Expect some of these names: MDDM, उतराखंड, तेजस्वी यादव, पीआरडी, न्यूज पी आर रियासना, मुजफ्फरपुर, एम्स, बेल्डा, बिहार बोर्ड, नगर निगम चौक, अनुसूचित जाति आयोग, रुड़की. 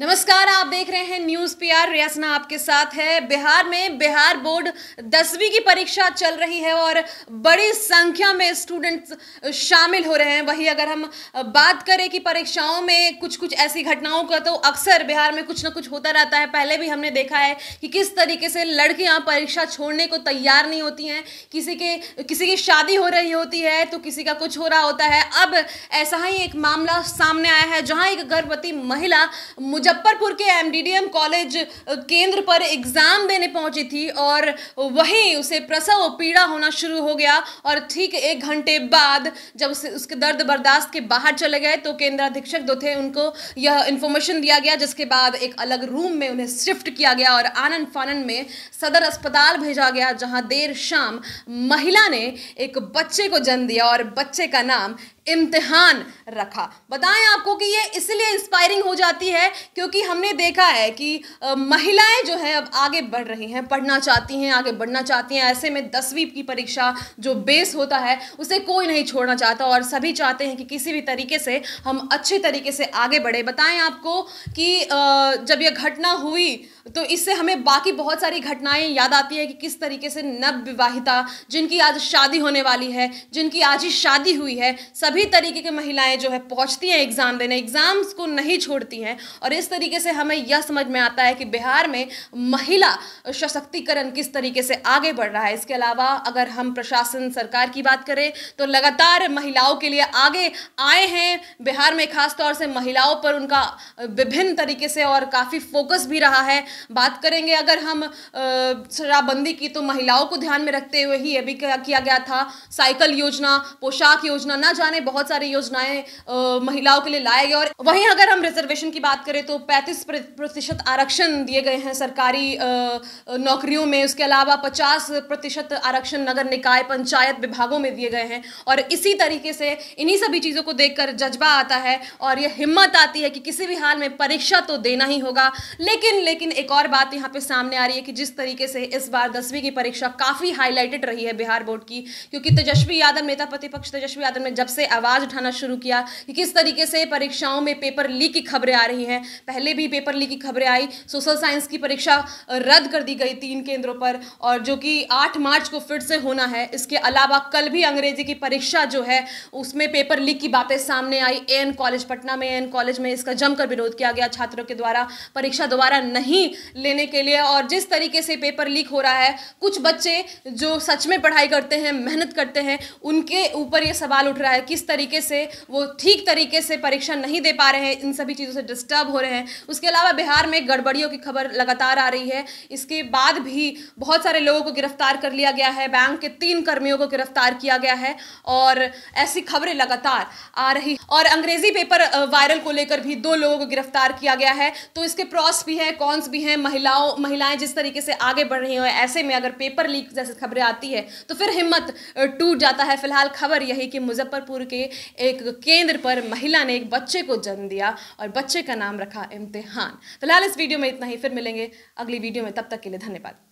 नमस्कार, आप देख रहे हैं न्यूज पी आर रियासना आपके साथ है। बिहार में बिहार बोर्ड 10वीं की परीक्षा चल रही है और बड़ी संख्या में स्टूडेंट्स शामिल हो रहे हैं। वहीं अगर हम बात करें कि परीक्षाओं में कुछ ऐसी घटनाओं का, तो अक्सर बिहार में कुछ ना कुछ होता रहता है। पहले भी हमने देखा है कि किस तरीके से लड़कियां परीक्षा छोड़ने को तैयार नहीं होती हैं। किसी की शादी हो रही होती है तो किसी का कुछ हो रहा होता है। अब ऐसा ही एक मामला सामने आया है जहाँ एक गर्भवती महिला मुजफ्फरपुर के MDDM कॉलेज केंद्र पर एग्जाम देने पहुंची थी और वहीं उसे प्रसव पीड़ा होना शुरू हो गया। और ठीक 1 घंटे बाद जब उसके दर्द बर्दाश्त के बाहर चले गए तो केंद्र अधीक्षक जो थे उनको यह इन्फॉर्मेशन दिया गया, जिसके बाद एक अलग रूम में उन्हें शिफ्ट किया गया और आनन फानन में सदर अस्पताल भेजा गया, जहां देर शाम महिला ने एक बच्चे को जन्म दिया और बच्चे का नाम इम्तिहान रखा। बताएं आपको कि ये इसलिए इंस्पायरिंग हो जाती है क्योंकि हमने देखा है कि महिलाएं जो है अब आगे बढ़ रही हैं, पढ़ना चाहती हैं, आगे बढ़ना चाहती हैं। ऐसे में 10वीं की परीक्षा जो बेस होता है उसे कोई नहीं छोड़ना चाहता और सभी चाहते हैं कि किसी भी तरीके से हम अच्छे तरीके से आगे बढ़े। बताएं आपको कि जब यह घटना हुई तो इससे हमें बाकी बहुत सारी घटनाएं याद आती है कि किस तरीके से नवविवाहिता, जिनकी आज शादी होने वाली है, जिनकी आज ही शादी हुई है, सभी तरीके की महिलाएं जो है पहुंचती हैं एग्ज़ाम देने, एग्ज़ाम्स को नहीं छोड़ती हैं। और इस तरीके से हमें यह समझ में आता है कि बिहार में महिला सशक्तिकरण किस तरीके से आगे बढ़ रहा है। इसके अलावा अगर हम प्रशासन सरकार की बात करें तो लगातार महिलाओं के लिए आगे आए हैं। बिहार में खासतौर से महिलाओं पर उनका विभिन्न तरीके से और काफ़ी फोकस भी रहा है। बात करेंगे अगर हम शराबबंदी की, तो महिलाओं को ध्यान में रखते हुए ही यह भी किया गया था। साइकिल योजना, पोशाक योजना, ना जाने बहुत सारी योजनाएं महिलाओं के लिए लाए गए। और वहीं अगर हम रिजर्वेशन की बात करें तो 35% आरक्षण दिए गए हैं सरकारी नौकरियों में। उसके अलावा 50% आरक्षण नगर निकाय पंचायत विभागों में दिए गए हैं। और इसी तरीके से इन्हीं सभी चीज़ों को देखकर जज्बा आता है और यह हिम्मत आती है कि किसी भी हाल में परीक्षा तो देना ही होगा। लेकिन एक और बात यहाँ पे सामने आ रही है कि जिस तरीके से इस बार 10वीं की परीक्षा काफ़ी हाईलाइटेड रही है बिहार बोर्ड की, क्योंकि तेजस्वी यादव, नेता प्रतिपक्ष तेजस्वी यादव ने जब से आवाज़ उठाना शुरू किया कि किस तरीके से परीक्षाओं में पेपर लीक की खबरें आ रही हैं। पहले भी पेपर लीक की खबरें आई, सोशल साइंस की परीक्षा रद्द कर दी गई 3 केंद्रों पर, और जो कि 8 मार्च को फिर से होना है। इसके अलावा कल भी अंग्रेजी की परीक्षा जो है उसमें पेपर लीक की बातें सामने आई। AN कॉलेज पटना में, AN कॉलेज में इसका जमकर विरोध किया गया छात्रों के द्वारा, परीक्षा दोबारा नहीं लेने के लिए। और जिस तरीके से पेपर लीक हो रहा है, कुछ बच्चे जो सच में पढ़ाई करते हैं, मेहनत करते हैं, उनके ऊपर ये सवाल उठ रहा है किस तरीके से वो ठीक तरीके से परीक्षा नहीं दे पा रहे हैं, इन सभी चीज़ों से डिस्टर्ब हो रहे हैं। उसके अलावा बिहार में गड़बड़ियों की खबर लगातार आ रही है। इसके बाद भी बहुत सारे लोगों को गिरफ्तार कर लिया गया है, बैंक के 3 कर्मियों को गिरफ्तार किया गया है और ऐसी खबरें लगातार आ रही। और अंग्रेजी पेपर वायरल को लेकर भी 2 लोगों को गिरफ्तार किया गया है। तो इसके प्रॉस भी हैं, कॉन्स भी हैं। महिलाएं जिस तरीके से आगे बढ़ रही हैं, ऐसे में अगर पेपर लीक जैसी खबरें आती है तो फिर हिम्मत टूट जाता है। फिलहाल खबर यही कि मुजफ्फरपुर के एक केंद्र पर महिला ने एक बच्चे को जन्म दिया और बच्चे का नाम रखा इम्तिहान। फिलहाल इस वीडियो में इतना ही, फिर मिलेंगे अगली वीडियो में। तब तक के लिए धन्यवाद।